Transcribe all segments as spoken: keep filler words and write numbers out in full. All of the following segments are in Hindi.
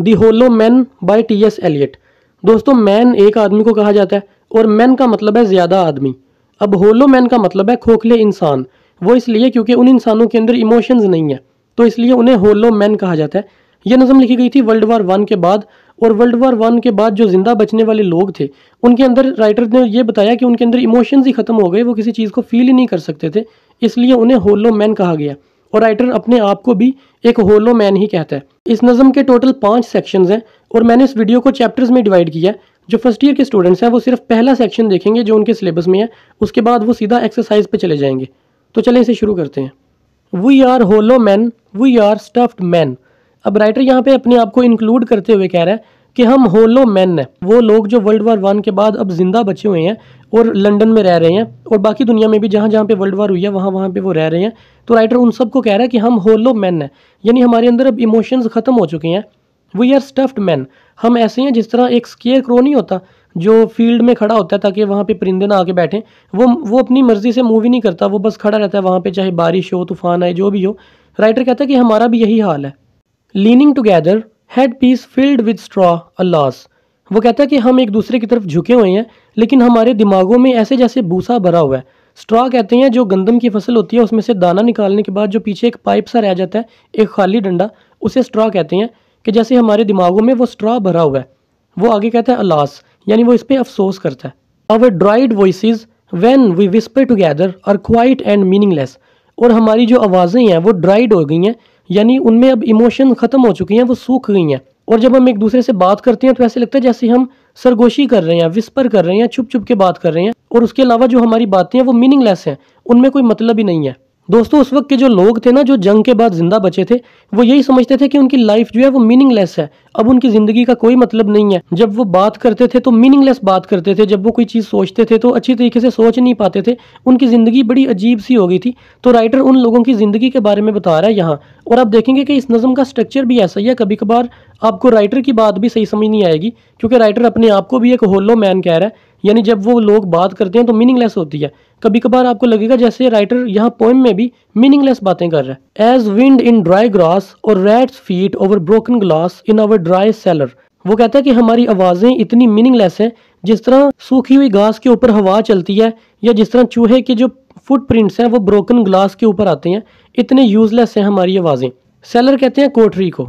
The hollow man by T S Eliot. दोस्तों मैन एक आदमी को कहा जाता है और मैन का मतलब है ज़्यादा आदमी। अब होलो मैन का मतलब है खोखले इंसान, वो इसलिए क्योंकि उन इंसानों के अंदर इमोशंस नहीं है, तो इसलिए उन्हें होलो मैन कहा जाता है। यह नज़म लिखी गई थी वर्ल्ड वार वन के बाद, और वर्ल्ड वार वन के बाद जो जिंदा बचने वाले लोग थे उनके अंदर राइटर ने ये बताया कि उनके अंदर इमोशंस ही खत्म हो गए, वो किसी चीज़ को फील ही नहीं कर सकते थे, इसलिए उन्हें होलो मैन कहा गया। और राइटर अपने आप को भी एक होलो मैन ही कहता है। इस नज़म के टोटल पाँच सेक्शंस हैं और मैंने इस वीडियो को चैप्टर्स में डिवाइड किया है। जो फर्स्ट ईयर के स्टूडेंट्स हैं वो सिर्फ पहला सेक्शन देखेंगे जो उनके सिलेबस में है, उसके बाद वो सीधा एक्सरसाइज पे चले जाएंगे। तो चलें इसे शुरू करते हैं। We are hollow man, we are stuffed man. अब राइटर यहाँ पे अपने आप को इंक्लूड करते हुए कह रहा है कि हम होलो मैन हैं, वो लोग जो वर्ल्ड वार वन के बाद अब जिंदा बचे हुए हैं और लंदन में रह रहे हैं और बाकी दुनिया में भी जहाँ जहाँ पे वर्ल्ड वार हुई है वहाँ वहाँ पे वो रह रहे हैं। तो राइटर उन सबको कह रहा है कि हम होलो मैन हैं, यानी हमारे अंदर अब इमोशंस ख़त्म हो चुके हैं। वी आर स्टफ्ड मैन, हम ऐसे हैं जिस तरह एक स्केयर क्रो नहीं होता जो फील्ड में खड़ा होता है ताकि वहाँ पे परिंदे ना आके बैठें, वो वो अपनी मर्जी से मूव ही नहीं करता, वो बस खड़ा रहता है वहाँ पे, चाहे बारिश हो, तूफान आए, जो भी हो। राइटर कहता है कि हमारा भी यही हाल है। Leaning together head piece filled with straw alas, वो कहता है कि हम एक दूसरे की तरफ झुके हुए हैं लेकिन हमारे दिमागों में ऐसे जैसे भूसा भरा हुआ है। स्ट्रॉ कहते हैं जो गंदम की फसल होती है, उसमें से दाना निकालने के बाद जो पीछे एक पाइप सा रह जाता है, एक खाली डंडा, उसे स्ट्रॉ कहते हैं, कि जैसे हमारे दिमागों में वो स्ट्रॉ भरा हुआ है। वो आगे कहता है अलास, यानी वो इस पर अफसोस करता है। Our dried voices when we whisper together are quiet and meaningless, और हमारी जो आवाज़ें हैं वो ड्राइड हो गई हैं, यानी उनमें अब इमोशन ख़त्म हो चुकी हैं, वो सूख गई हैं। और जब हम एक दूसरे से बात करते हैं तो ऐसे लगता है जैसे हम सरगोशी कर रहे हैं, विस्पर कर रहे हैं, छुप छुप के बात कर रहे हैं, और उसके अलावा जो हमारी बातें हैं वो मीनिंगलेस हैं, उनमें कोई मतलब ही नहीं है। दोस्तों उस वक्त के जो लोग थे ना, जो जंग के बाद जिंदा बचे थे, वो यही समझते थे कि उनकी लाइफ जो है वो मीनिंगलेस है, अब उनकी ज़िंदगी का कोई मतलब नहीं है। जब वो बात करते थे तो मीनिंगलेस बात करते थे, जब वो कोई चीज़ सोचते थे तो अच्छी तरीके से सोच नहीं पाते थे, उनकी ज़िंदगी बड़ी अजीब सी हो गई थी। तो राइटर उन लोगों की ज़िंदगी के बारे में बता रहा है यहाँ, और आप देखेंगे कि इस नज़म का स्ट्रक्चर भी ऐसा ही है। कभी कभार आपको राइटर की बात भी सही समझ नहीं आएगी, क्योंकि राइटर अपने आप को भी एक होलो मैन कह रहा है, यानी जब वो लोग बात करते हैं तो मीनिंगलेस होती है। कभी कभार आपको लगेगा जैसे राइटर यहाँ पोएम में भी मीनिंगलेस बातें कर रहा है। As wind in dry grass और rats feet over broken glass in our dry cellar, वो कहता है कि हमारी आवाज़ें इतनी मीनिंगलेस हैं जिस तरह सूखी हुई घास के ऊपर हवा चलती है, या जिस तरह चूहे के जो फुटप्रिंट्स हैं वो ब्रोकन ग्लास के ऊपर आते हैं, इतने यूजलेस हैं हमारी आवाज़ें। सेलर कहते हैं कोठरी को।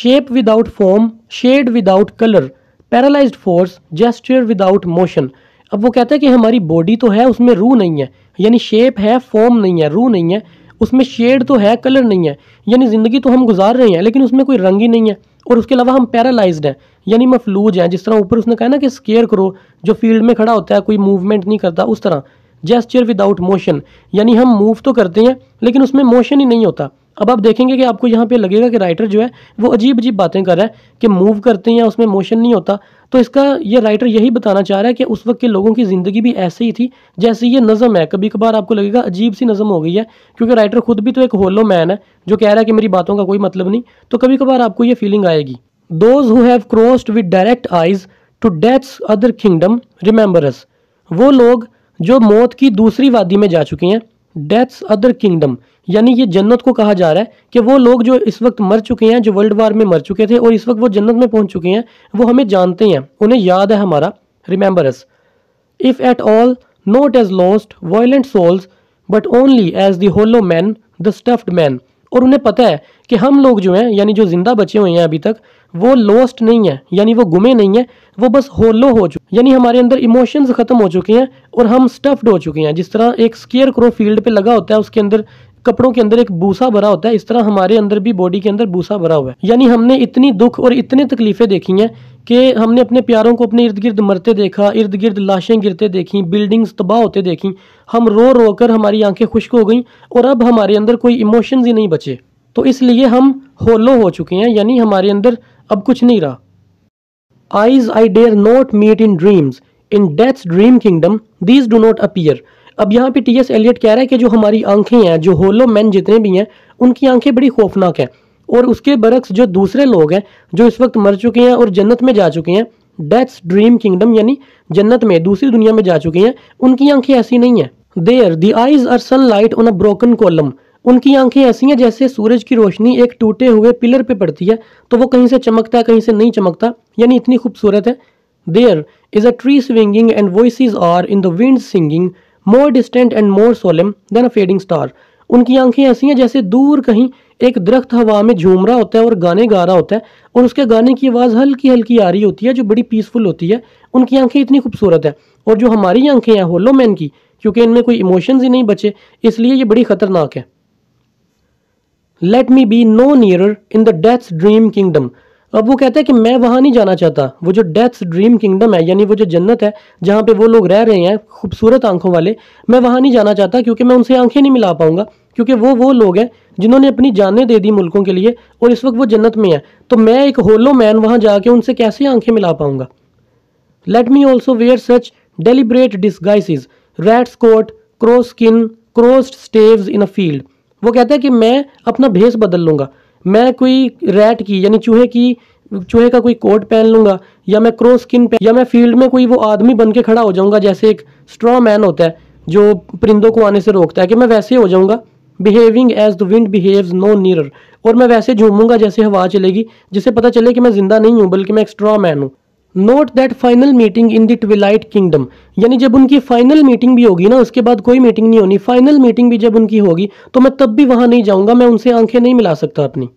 Shape without form, shade without colour, paralysed force, gesture without motion. अब वो कहता है कि हमारी बॉडी तो है, उसमें रूह नहीं है, यानी शेप है, फॉर्म नहीं है, रूह नहीं है, उसमें शेड तो है, कलर नहीं है, यानी ज़िंदगी तो हम गुजार रहे हैं लेकिन उसमें कोई रंग ही नहीं है, और उसके अलावा हम पैरालाइज्ड हैं, यानी मफलूज हैं। जिस तरह ऊपर उसने कहा ना कि स्केयर करो जो फील्ड में खड़ा होता है, कोई मूवमेंट नहीं करता, उस तरह। जेस्चर विदाउट मोशन, यानी हम मूव तो करते हैं लेकिन उसमें मोशन ही नहीं होता। अब आप देखेंगे कि आपको यहाँ पे लगेगा कि राइटर जो है वो अजीब अजीब बातें कर रहा है कि मूव करते हैं उसमें मोशन नहीं होता। तो इसका ये राइटर यही बताना चाह रहा है कि उस वक्त के लोगों की ज़िंदगी भी ऐसे ही थी जैसे ये नज़म है। कभी कभार आपको लगेगा अजीब सी नज़म हो गई है, क्योंकि राइटर खुद भी तो एक होलो मैन है जो कह रहा है कि मेरी बातों का कोई मतलब नहीं, तो कभी कभार आपको ये फीलिंग आएगी। Those who have crossed with direct eyes to death's other kingdom remember us, वो लोग जो मौत की दूसरी वादी में जा चुके हैं, डेथ्स अदर किंगडम, यानी ये जन्नत को कहा जा रहा है कि वो लोग जो इस वक्त मर चुके हैं, जो वर्ल्ड वार में मर चुके थे और इस वक्त वो जन्नत में पहुंच चुके हैं, वो हमें जानते हैं, उन्हें याद है हमारा। Remember us, if at all not as lost violent souls but only as the hollow man the stuffed man, और उन्हें पता है कि हम लोग जो हैं, यानी जो जिंदा बचे हुए हैं अभी तक, वो लॉस्ट नहीं है, यानी वो गुमे नहीं है, वो बस होलो हो चुके, यानी हमारे अंदर इमोशंस ख़त्म हो चुके हैं और हम स्टफ्ड हो चुके हैं। जिस तरह एक स्केयर क्रो फील्ड पे लगा होता है, उसके अंदर कपड़ों के अंदर एक भूसा भरा होता है, इस तरह हमारे अंदर भी बॉडी के अंदर भूसा भरा हुआ है, यानी हमने इतनी दुख और इतनी तकलीफ़ें देखी हैं कि हमने अपने प्यारों को अपने इर्द गिर्द मरते देखा, इर्द गिर्द लाशें गिरते देखी, बिल्डिंग्स तबाह होते देखी, हम रो रो कर हमारी आंखें खुश्क हो गईं और अब हमारे अंदर कोई इमोशंस ही नहीं बचे, तो इसलिए हम होलो हो चुके हैं, यानी हमारे अंदर अब कुछ नहीं रहा। Eyes I dare not meet in dreams in death's dream kingdom these do not appear. अब यहाँ पे टी एस एलियट कह रहा है कि जो हमारी आंखें हैं, जो होलो मैन जितने भी हैं, उनकी आंखें बड़ी खौफनाक हैं, और उसके बरक्स जो दूसरे लोग हैं जो इस वक्त मर चुके हैं और जन्नत में जा चुके हैं, डेथ्स ड्रीम किंगडम, यानी जन्नत में दूसरी दुनिया में जा चुके हैं, उनकी आंखें ऐसी नहीं हैं। There the eyes are sunlight on a broken column, उनकी आंखें ऐसी हैं जैसे सूरज की रोशनी एक टूटे हुए पिलर पे पड़ती है तो वो कहीं से चमकता है कहीं से नहीं चमकता, यानी इतनी खूबसूरत है। There is a tree swinging and voices are in the wind singing more distant and more solemn than a fading star. उनकी आंखें ऐसी हैं जैसे दूर कहीं एक दरख्त हवा में झूम रहा होता है और गाने गा रहा होता है और उसके गाने की आवाज़ हल्की हल्की आ रही होती है जो बड़ी पीसफुल होती है। उनकी आंखें इतनी खूबसूरत है। और जो हमारी आंखें हैं होलो मैन की, क्योंकि इनमें कोई इमोशंस ही नहीं बचे इसलिए ये बड़ी ख़तरनाक है। Let me be no nearer in the death's dream kingdom. अब वो कहता है कि मैं वहाँ नहीं जाना चाहता, वो जो डेथ्स ड्रीम किंगडम है यानी वो जो जन्नत है जहाँ पे वो लोग रह रहे हैं खूबसूरत आंखों वाले, मैं वहाँ नहीं जाना चाहता क्योंकि मैं उनसे आंखें नहीं मिला पाऊंगा, क्योंकि वो वो लोग हैं जिन्होंने अपनी जानें दे दी मुल्कों के लिए और इस वक्त वो जन्नत में है, तो मैं एक होलो मैन वहाँ जाके उनसे कैसे आंखें मिला पाऊंगा। Let me also wear such deliberate disguises rat's coat crow skin crossed staves in a field. वो कहता है कि मैं अपना भेस बदल लूँगा, मैं कोई रैट की यानी चूहे की चूहे का कोई कोट पहन लूँगा, या मैं क्रो स्किन पहन, या मैं फील्ड में कोई वो आदमी बन के खड़ा हो जाऊँगा जैसे एक स्ट्रॉ मैन होता है जो परिंदों को आने से रोकता है, कि मैं वैसे हो जाऊँगा। Behaving as the wind behaves no nearer, और मैं वैसे झूमूंगा जैसे हवा चलेगी, जिससे पता चले कि मैं जिंदा नहीं हूँ बल्कि मैं एक स्ट्रॉ मैन हूँ। Not that final meeting in the twilight kingdom, यानी जब उनकी फाइनल मीटिंग भी होगी ना, उसके बाद कोई मीटिंग नहीं होनी, फाइनल मीटिंग भी जब उनकी होगी तो मैं तब भी वहाँ नहीं जाऊँगा, मैं उनसे आंखें नहीं मिला सकता अपनी।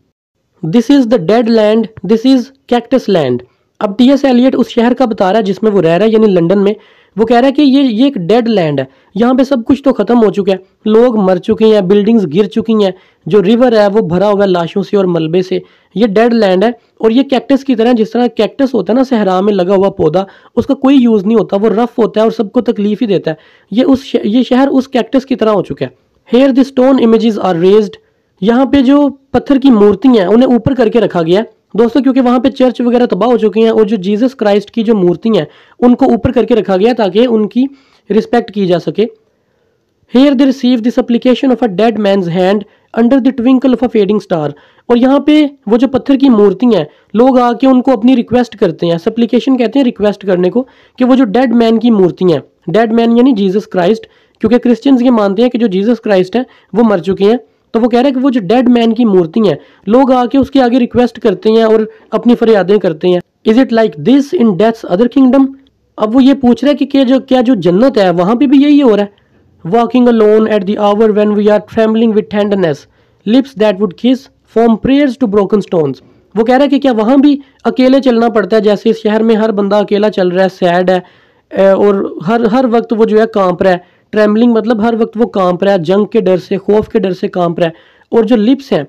This is the dead land this is cactus land. अब टी एस एलियट उस शहर का बता रहा है जिसमें वो रह रहा है यानी लंदन में। वो कह रहा है कि ये ये एक डेड लैंड है, यहाँ पे सब कुछ तो ख़त्म हो चुका है, लोग मर चुके हैं, बिल्डिंग्स गिर चुकी हैं, जो रिवर है वो भरा हुआ है लाशों से और मलबे से, ये डेड लैंड है। और ये कैक्टस की तरह, जिस तरह कैक्टस होता है ना सहरा में लगा हुआ पौधा, उसका कोई यूज़ नहीं होता, वो रफ़ होता है और सबको तकलीफ ही देता है। ये उस ये शहर उस कैक्टस की तरह हो चुका है। Here the stone images are raised, यहाँ पे जो पत्थर की मूर्तियाँ हैं उन्हें ऊपर करके रखा गया है दोस्तों, क्योंकि वहाँ पे चर्च वगैरह तबाह हो चुके हैं और जो जीसस क्राइस्ट की जो मूर्तियाँ हैं उनको ऊपर करके रखा गया ताकि उनकी रिस्पेक्ट की जा सके। Here they receive this application of a dead man's hand under the twinkle of a fading star, और यहाँ पे वो जो पत्थर की मूर्तियाँ हैं लोग आके उनको अपनी रिक्वेस्ट करते हैं, सप्लीकेशन कहते हैं रिक्वेस्ट करने को, कि वो जो डेड मैन की मूर्तियाँ हैं, डेड मैन यानी जीसस क्राइस्ट, क्योंकि क्रिश्चियंस ये मानते हैं कि जो जीसस क्राइस्ट हैं वो मर चुके हैं, तो वो कह रहा है कि वो जो डेड मैन की मूर्ति है लोग आके उसके आगे रिक्वेस्ट करते हैं और अपनी फरियादें करते हैं। Is it like this in death's other kingdom. अब वो ये पूछ रहा है कि क्या जो क्या जो जन्नत है वहाँ पे भी यही हो रहा है। Walking alone at the hour when we are trembling with tenderness lips that would kiss from prayers to broken stones. वो कह रहा है कि क्या वहाँ भी अकेले चलना पड़ता है जैसे इस शहर में हर बंदा अकेला चल रहा है, सैड है और हर हर वक्त वो जो है कांप रहा है। ट्रेम्बलिंग मतलब हर वक्त वो कांप रहा है, जंग के डर से, खौफ के डर से कांप रहा है। और जो लिप्स हैं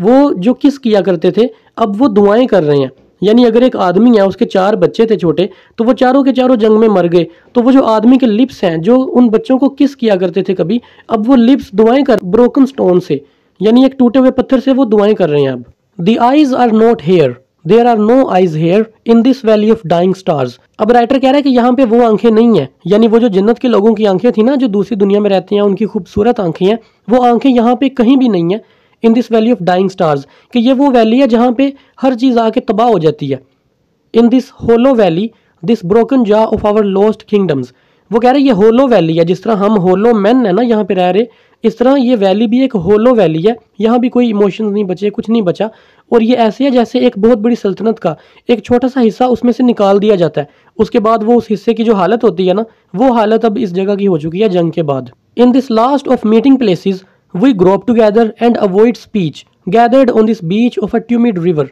वो जो किस किया करते थे अब वो दुआएं कर रहे हैं, यानी अगर एक आदमी है उसके चार बच्चे थे छोटे तो वो चारों के चारों जंग में मर गए, तो वो जो आदमी के लिप्स हैं जो उन बच्चों को किस किया करते थे कभी, अब वो लिप्स दुआएं कर ब्रोकन स्टोन से यानी एक टूटे हुए पत्थर से वो दुआएं कर रहे हैं। अब the eyes are not here there are no eyes here in this valley of dying stars. अब राइटर कह रहा है कि यहाँ पे वो आंखें नहीं हैं, यानी वो जो जन्नत के लोगों की आंखें थी ना जो दूसरी दुनिया में रहती हैं उनकी खूबसूरत आंखें हैं, वो आंखें यहाँ पे कहीं भी नहीं हैं। In this valley of dying stars, कि ये वो वैली है जहाँ पे हर चीज़ आके तबाह हो जाती है। In this hollow valley this broken jaw of our lost kingdoms. वो कह रहे हैं ये होलो वैली है, जिस तरह हम होलो मैन है ना यहाँ पे रह रहे, इस तरह ये वैली भी एक होलो वैली है, यहाँ भी कोई इमोशंस नहीं बचे, कुछ नहीं बचा। और ये ऐसे है जैसे एक बहुत बड़ी सल्तनत का एक छोटा सा हिस्सा उसमें से निकाल दिया जाता है, उसके बाद वो उस हिस्से की जो हालत होती है ना वो हालत अब इस जगह की हो चुकी है जंग के बाद। In this last of meeting places we grope together and avoid speech gathered on this beach of a tumid river.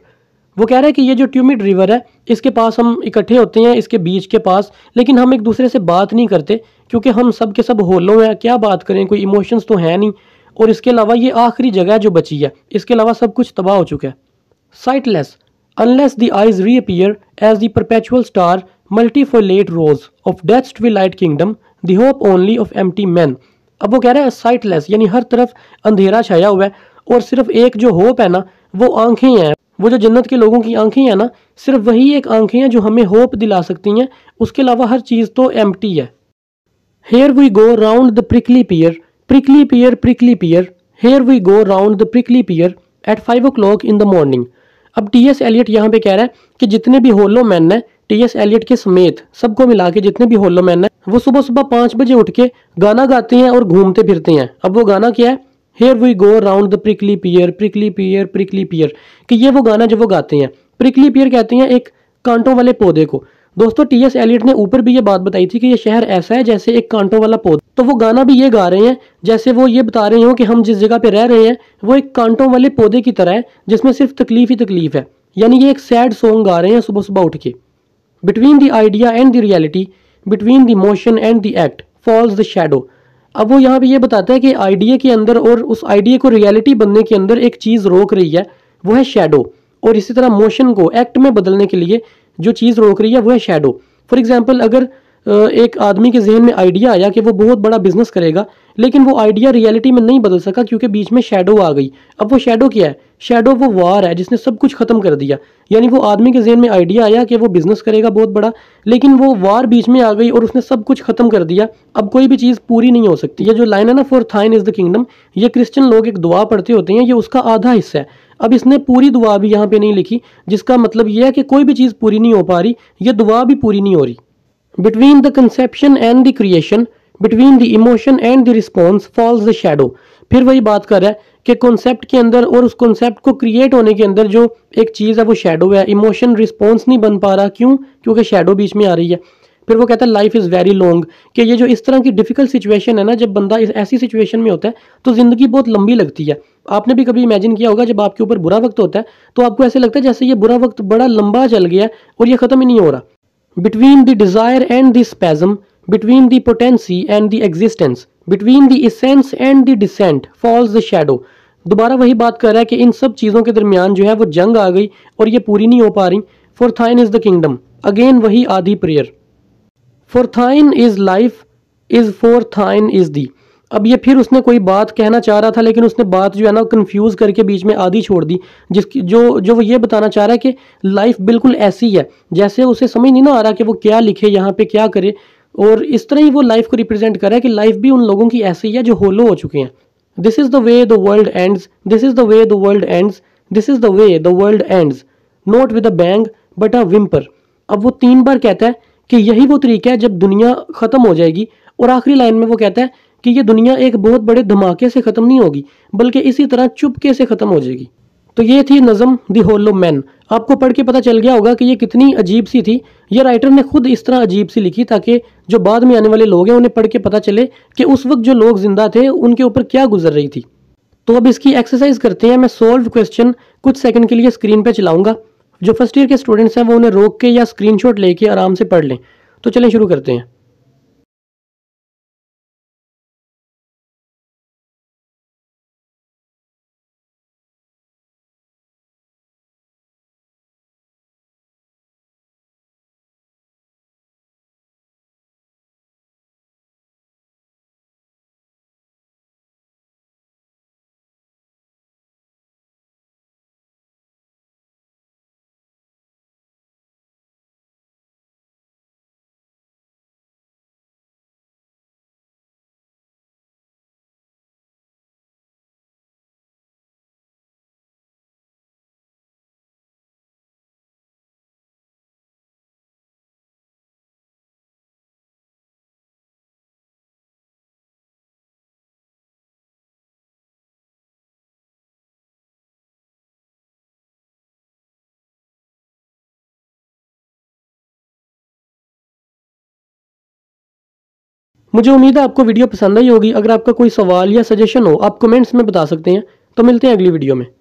वो कह रहा है कि ये जो ट्यूमिड रिवर है इसके पास हम इकट्ठे होते हैं, इसके बीच के पास, लेकिन हम एक दूसरे से बात नहीं करते क्योंकि हम सब के सब होलो हैं, क्या बात करें, कोई इमोशंस तो है नहीं, और इसके अलावा ये आखिरी जगह है जो बची है, इसके अलावा सब कुछ तबाह हो चुका है। Sightless unless the eyes reappear as the perpetual star multifoliate rose of death's twilight kingdom the hope only of empty man. अब वो कह रहा है साइटलेस यानी हर तरफ अंधेरा छाया हुआ है और सिर्फ एक जो होप है ना वो आंखें हैं, वो जो जन्नत के लोगों की आंखें हैं ना सिर्फ वही एक आंखें हैं जो हमें होप दिला सकती हैं, उसके अलावा हर चीज़ तो एम्प्टी है। Here we go round the prickly pear prickly pear prickly pear here we go round the prickly pear at five o'clock in the morning. अब टी एस एलियट यहाँ पे कह रहा है कि जितने भी होलो मैन हैं टी एस एलियट के समेत सबको मिला के जितने भी होलो मैन हैं वो सुबह सुबह पाँच बजे उठ के गाना गाते हैं और घूमते फिरते हैं। अब वो गाना क्या है, here we go round the prickly pear, prickly pear, prickly pear, कि ये वो गाना जब वो गाते हैं। प्रिकली पियर कहते हैं एक कांटों वाले पौधे को। दोस्तों टी एस एलियट ने ऊपर भी ये बात बताई थी कि ये शहर ऐसा है जैसे एक कांटों वाला पौधा, तो वो गाना भी ये गा रहे हैं जैसे वो ये बता रहे हो कि हम जिस जगह पे रह रहे हैं वो एक कांटों वाले पौधे की तरह है जिसमें सिर्फ तकलीफ ही तकलीफ है। यानी ये एक सैड सॉन्ग गा रहे हैं सुबह सुबह उठ के। Between the idea and the reality, between the motion and the act falls the shadow. अब वो यहाँ पे ये बताता है कि आइडिया के अंदर और उस आइडिया को रियलिटी बनने के अंदर एक चीज़ रोक रही है, वो है शेडो। और इसी तरह मोशन को एक्ट में बदलने के लिए जो चीज़ रोक रही है वो है शेडो। फॉर एग्जांपल, अगर एक आदमी के जहन में आइडिया आया कि वो बहुत बड़ा बिजनेस करेगा, लेकिन वो आइडिया रियलिटी में नहीं बदल सका क्योंकि बीच में शेडो आ गई। अब वो शेडो क्या है? शेडो वो वार है जिसने सब कुछ ख़त्म कर दिया। यानी वो आदमी के जहन में आइडिया आया कि वो बिज़नेस करेगा बहुत बड़ा, लेकिन वो वार बीच में आ गई और उसने सब कुछ ख़त्म कर दिया। अब कोई भी चीज़ पूरी नहीं हो सकती। ये जो लाइन है ना, for thine is the kingdom, ये क्रिश्चियन लोग एक दुआ पढ़ते होते हैं, ये उसका आधा हिस्सा है। अब इसने पूरी दुआ भी यहाँ पे नहीं लिखी, जिसका मतलब यह है कि कोई भी चीज़ पूरी नहीं हो पा रही, ये दुआ भी पूरी नहीं हो रही। Between the conception and the creation, between the emotion and the response falls the shadow. फिर वही बात कर रहा है कि कॉन्सेप्ट के अंदर और उस कॉन्सेप्ट को क्रिएट होने के अंदर जो एक चीज़ है वो शेडो है। इमोशन रिस्पॉन्स नहीं बन पा रहा, क्यों? क्योंकि शेडो बीच में आ रही है। फिर वो कहता है लाइफ इज़ वेरी लॉन्ग, कि ये जो इस तरह की डिफिकल्ट सिचुएशन है ना, जब बंदा इस ऐसी सिचुएशन में होता है तो ज़िंदगी बहुत लंबी लगती है। आपने भी कभी इमेजिन किया होगा जब आपके ऊपर बुरा वक्त होता है तो आपको ऐसे लगता है जैसे ये बुरा वक्त बड़ा लंबा चल गया है और ये ख़त्म ही नहीं हो रहा। Between the desire and the spasm, between the potency and the existence, between the essence and the descent falls the shadow. दोबारा वही बात कर रहा है कि इन सब चीज़ों के दरमियान जो है वो जंग आ गई और ये पूरी नहीं हो पा रही। For thine is the kingdom, again वही आधी prayer. For thine is life is for thine is the. अब ये फिर उसने कोई बात कहना चाह रहा था, लेकिन उसने बात जो है ना कंफ्यूज करके बीच में आधी छोड़ दी, जिसकी जो जो वो ये बताना चाह रहा है कि लाइफ बिल्कुल ऐसी है जैसे उसे समझ नहीं ना आ रहा कि वो क्या लिखे यहाँ पे, क्या करे। और इस तरह ही वो लाइफ को रिप्रेजेंट कर रहा है कि लाइफ भी उन लोगों की ऐसी है जो होलो हो चुके हैं। This is the way the world ends, this is the way the world ends, this is the way the world ends, not with a bang but a whimper. अब वो तीन बार कहता है कि यही वो तरीका है जब दुनिया ख़त्म हो जाएगी। और आखिरी लाइन में वो कहता है कि ये दुनिया एक बहुत बड़े धमाके से ख़त्म नहीं होगी, बल्कि इसी तरह चुपके से ख़त्म हो जाएगी। तो ये थी नज़म द होलो मैन। आपको पढ़ के पता चल गया होगा कि ये कितनी अजीब सी थी। ये राइटर ने खुद इस तरह अजीब सी लिखी ताकि जो बाद में आने वाले लोग हैं उन्हें पढ़ के पता चले कि उस वक्त जो लोग जिंदा थे उनके ऊपर क्या गुजर रही थी। तो अब इसकी एक्सरसाइज करते हैं। मैं सॉल्व क्वेश्चन कुछ सेकेंड के लिए स्क्रीन पर चलाऊँगा। जो फर्स्ट ईयर के स्टूडेंट्स हैं वो उन्हें रोक के या स्क्रीनशॉट लेके आराम से पढ़ लें। तो चलें शुरू करते हैं। मुझे उम्मीद है आपको वीडियो पसंद आई होगी। अगर आपका कोई सवाल या सजेशन हो आप कमेंट्स में बता सकते हैं। तो मिलते हैं अगली वीडियो में।